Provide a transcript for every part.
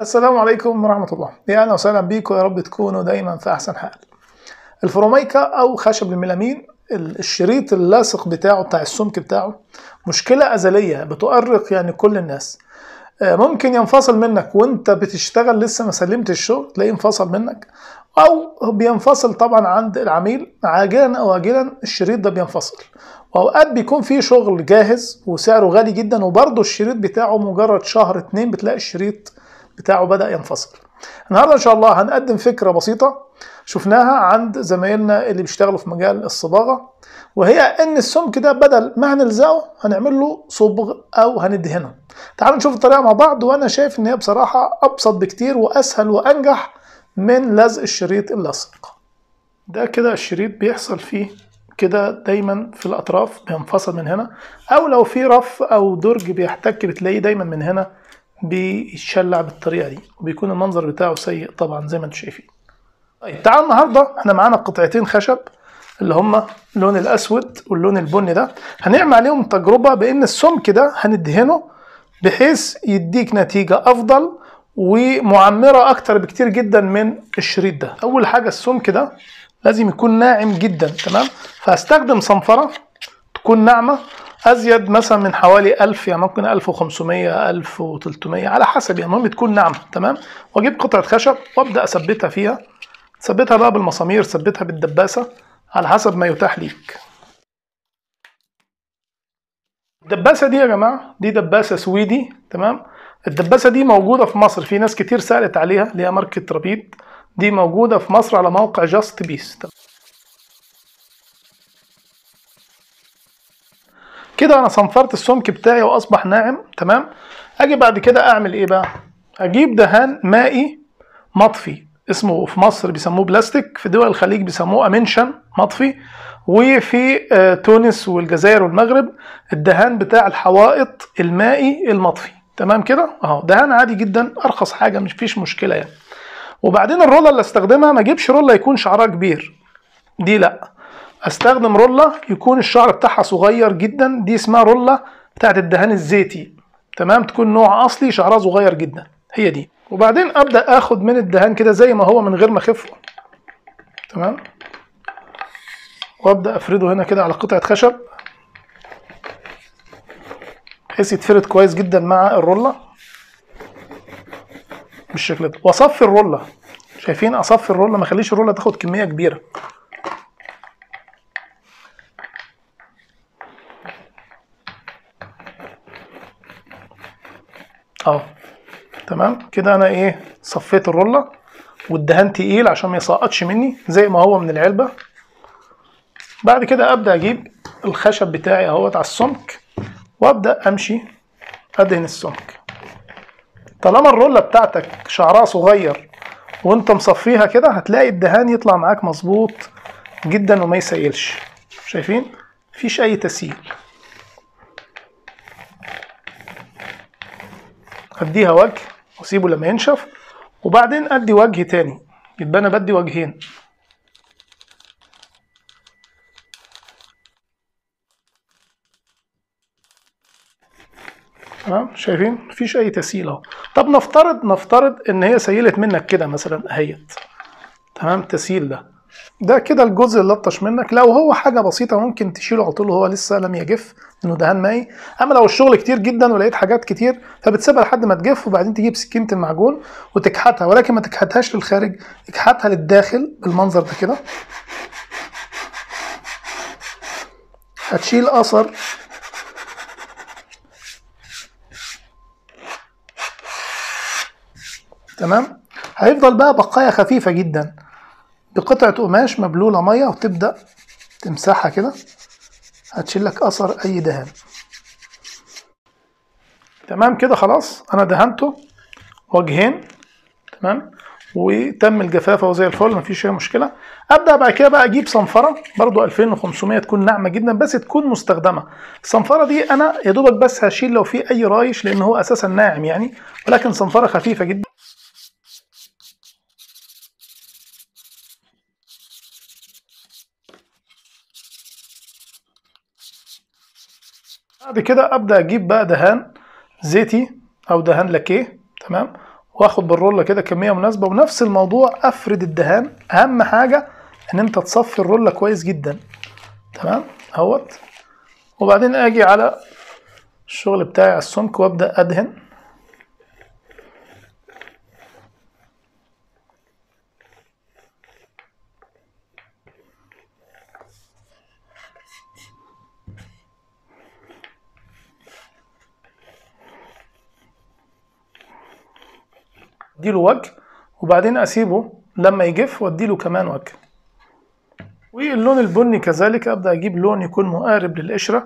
السلام عليكم ورحمة الله. يا أهلا وسهلا بيكم، يا رب تكونوا دايما في أحسن حال. الفرومايكا أو خشب الميلامين، الشريط اللاصق بتاع السمك بتاعه، مشكلة أزلية بتؤرق يعني كل الناس. ممكن ينفصل منك وأنت بتشتغل، لسه ما سلمت الشغل تلاقيه انفصل منك، أو بينفصل طبعا عند العميل عاجلا أو آجلا. الشريط ده بينفصل، وأوقات بيكون فيه شغل جاهز وسعره غالي جدا، وبرضه الشريط بتاعه مجرد شهر اتنين بتلاقي الشريط بتاعه بدأ ينفصل. النهارده ان شاء الله هنقدم فكرة بسيطة شفناها عند زمايلنا اللي بيشتغلوا في مجال الصباغة، وهي ان السمك ده بدل ما هنلزقه هنعمل له صبغ او هندهنه. تعالوا نشوف الطريقة مع بعض، وانا شايف ان هي بصراحة ابسط بكتير واسهل وانجح من لزق الشريط اللاصق ده. كده الشريط بيحصل فيه كده دايما في الاطراف، بينفصل من هنا، او لو في رف او درج بيحتك بتلاقيه دايما من هنا بيتشلع بالطريقه دي، وبيكون المنظر بتاعه سيء طبعا زي ما انتم شايفين. طيب تعالوا النهارده احنا معانا قطعتين خشب اللي هما اللون الاسود واللون البني ده، هنعمل عليهم تجربه بان السمك ده هندهنه بحيث يديك نتيجه افضل ومعمره اكتر بكتير جدا من الشريط ده. اول حاجه السمك ده لازم يكون ناعم جدا، تمام؟ فهستخدم صنفره تكون ناعمه ازيد مثلا من حوالي 1000، يعني ممكن 1500 1300 على حسب، يعني المهم تكون ناعمه، تمام؟ واجيب قطعه خشب وابدا اثبتها فيها، ثبتها بقى بالمسامير، ثبتها بالدباسه على حسب ما يتاح ليك. الدباسه دي يا جماعه دي دباسه سويدي، تمام؟ الدباسه دي موجوده في مصر، في ناس كتير سالت عليها، اللي هي ماركه ربيد، دي موجوده في مصر على موقع جاست بيس. كده انا صنفرت السمك بتاعي واصبح ناعم، تمام؟ اجي بعد كده اعمل ايه بقى؟ اجيب دهان مائي مطفي، اسمه في مصر بيسموه بلاستيك، في دول الخليج بيسموه امنشن مطفي، وفي تونس والجزائر والمغرب الدهان بتاع الحوائط المائي المطفي، تمام كده؟ اهو دهان عادي جدا، ارخص حاجه مفيش مشكله يعني. وبعدين الرولة اللي استخدمها ما اجيبش رولة يكون شعرها كبير، دي لا، استخدم رولة يكون الشعر بتاعها صغير جدا، دي اسمها رولة بتاعت الدهان الزيتي، تمام؟ تكون نوع اصلي شعرها صغير جدا، هي دي. وبعدين ابدا اخد من الدهان كده زي ما هو من غير ما اخفه، تمام؟ وابدا افرده هنا كده على قطعة خشب بحيث يتفرد كويس جدا مع الرولة بالشكل ده، واصفي الرولة. شايفين؟ اصفي الرولة، ما اخليش الرولة تاخد كمية كبيرة. اهو تمام كده انا ايه صفيت الرولة، والدهان تقيل عشان ما يسقطش مني زي ما هو من العلبة. بعد كده ابدا اجيب الخشب بتاعي اهوت على السمك وابدا امشي ادهن السمك. طالما الرولة بتاعتك شعرها صغير وانت مصفيها كده هتلاقي الدهان يطلع معاك مظبوط جدا وما يسيلش. شايفين؟ مفيش اي تسييل. اديها وجه واسيبه لما ينشف، وبعدين ادي وجه تاني، يبقى انا بدي وجهين. تمام؟ شايفين؟ مفيش اي تسييل اهو. طب نفترض ان هي سيلت منك كده مثلا اهيت، تمام؟ التسييل ده كده الجزء اللي لطش منك، لو هو حاجه بسيطه ممكن تشيله على طول، هو لسه لم يجف لانه دهان مائي. اما لو الشغل كتير جدا ولقيت حاجات كتير فبتسيبها لحد ما تجف، وبعدين تجيب سكينه المعجون وتكحتها، ولكن ما تكحتهاش للخارج، اكحتها للداخل بالمنظر ده كده، هتشيل اثر تمام. هيفضل بقى بقايا خفيفه جدا بقطعة قماش مبلولة مية، وتبدأ تمسحها كده هتشيل لك أثر أي دهان. تمام كده خلاص أنا دهنته وجهين، تمام؟ وتم الجفافة وزي الفل مفيش أي مشكلة. أبدأ بعد كده بقى أجيب صنفرة برضو 2500 تكون ناعمة جدا بس تكون مستخدمة. الصنفرة دي أنا يا دوبك بس هشيل لو في أي رايش لأن هو أساسا ناعم يعني، ولكن صنفرة خفيفة جدا. بعد كده ابدا اجيب بقى دهان زيتي او دهان لاكيه، تمام؟ واخد بالرولة كده كمية مناسبة. ونفس الموضوع افرد الدهان، اهم حاجة ان انت تصفي الرولة كويس جدا، تمام اهوت. وبعدين اجي على الشغل بتاعي على السمك وابدأ ادهن. اديله وجه وبعدين اسيبه لما يجف واديله كمان وجه. واللون البني كذلك ابدا اجيب لون يكون مقارب للقشره،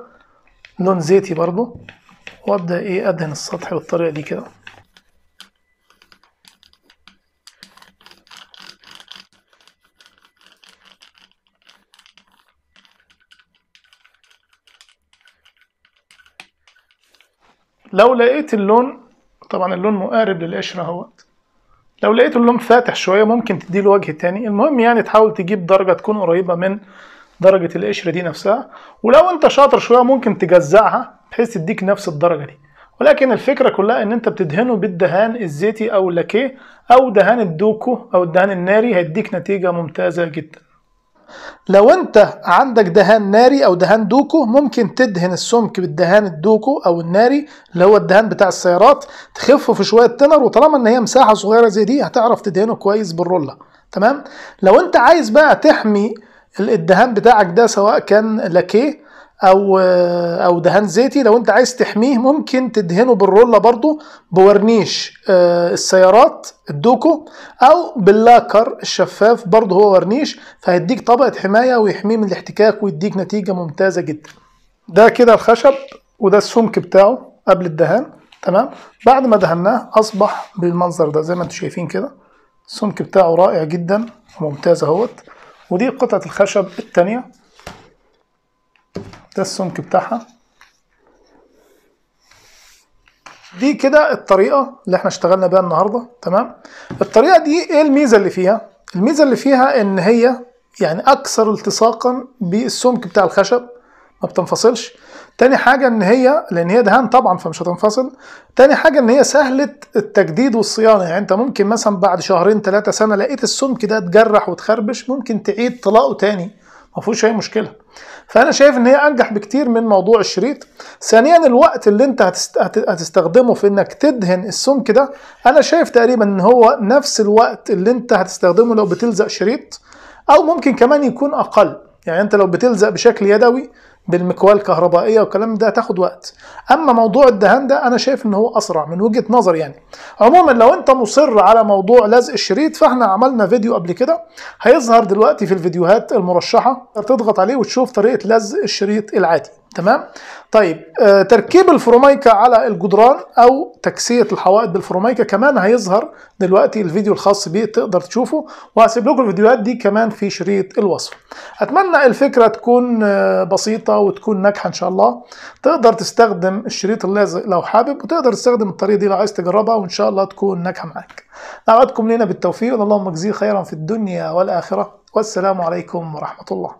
لون زيتي برضو، وابدا ايه ادهن السطح بالطريقه دي كده. لو لقيت اللون، طبعا اللون مقارب للقشره اهوت، لو لقيت اللون فاتح شويه ممكن تديله وجه تاني. المهم يعني تحاول تجيب درجه تكون قريبه من درجه القشره دي نفسها، ولو انت شاطر شويه ممكن تجزعها بحيث تديك نفس الدرجه دي. ولكن الفكره كلها ان انت بتدهنه بالدهان الزيتي او اللاكيه او دهان الدوكو او الدهان الناري، هيديك نتيجه ممتازه جدا. لو انت عندك دهان ناري او دهان دوكو ممكن تدهن السمك بالدهان الدوكو او الناري اللي هو الدهان بتاع السيارات، تخفه في شويه تنر، وطالما ان هي مساحه صغيره زي دي هتعرف تدهنه كويس بالروله، تمام. لو انت عايز بقى تحمي الدهان بتاعك ده سواء كان لاكيه او دهان زيتي، لو انت عايز تحميه ممكن تدهنه بالروله برضو بورنيش السيارات الدوكو او باللاكر الشفاف برضو هو ورنيش، فهيديك طبقه حمايه ويحميه من الاحتكاك ويديك نتيجه ممتازه جدا. ده كده الخشب وده السمك بتاعه قبل الدهان، تمام. بعد ما دهناه اصبح بالمنظر ده زي ما انتم شايفين كده، السمك بتاعه رائع جدا وممتاز اهوت. ودي قطعه الخشب الثانيه، ده السمك بتاعها. دي كده الطريقة اللي احنا اشتغلنا بيها النهاردة، تمام. الطريقة دي ايه الميزة اللي فيها؟ الميزة اللي فيها ان هي يعني اكثر التصاقا بالسمك بتاع الخشب، ما بتنفصلش. تاني حاجة ان هي لان هي دهان طبعا فمش هتنفصل. تاني حاجة ان هي سهلة التجديد والصيانة، يعني انت ممكن مثلا بعد شهرين ثلاثة سنة لقيت السمك ده اتجرح وتخربش، ممكن تعيد طلاقه تاني ما فيهوش اي مشكله. فانا شايف ان هي انجح بكتير من موضوع الشريط. ثانيا الوقت اللي انت هتستخدمه في انك تدهن السمك ده، انا شايف تقريبا ان هو نفس الوقت اللي انت هتستخدمه لو بتلزق شريط، او ممكن كمان يكون اقل. يعني انت لو بتلزق بشكل يدوي بالمكوال كهربائيه والكلام ده هتاخد وقت، اما موضوع الدهان ده انا شايف ان هو اسرع من وجهه نظري يعني. عموما لو انت مصر على موضوع لزق الشريط فاحنا عملنا فيديو قبل كده هيظهر دلوقتي في الفيديوهات المرشحه، تضغط عليه وتشوف طريقه لزق الشريط العادي، تمام. طيب تركيب الفرومايكا على الجدران او تكسية الحوائط بالفرومايكا كمان هيظهر دلوقتي الفيديو الخاص بيه، تقدر تشوفه، وهسيب لكم الفيديوهات دي كمان في شريط الوصف. اتمنى الفكرة تكون بسيطة وتكون ناجحة ان شاء الله، تقدر تستخدم الشريط اللازق لو حابب، وتقدر تستخدم الطريقة دي لو عايز تجربها، وان شاء الله تكون ناجحة معاك. دعواتكم لنا بالتوفيق، اللهم اجزيه خيرا في الدنيا والآخرة، والسلام عليكم ورحمة الله.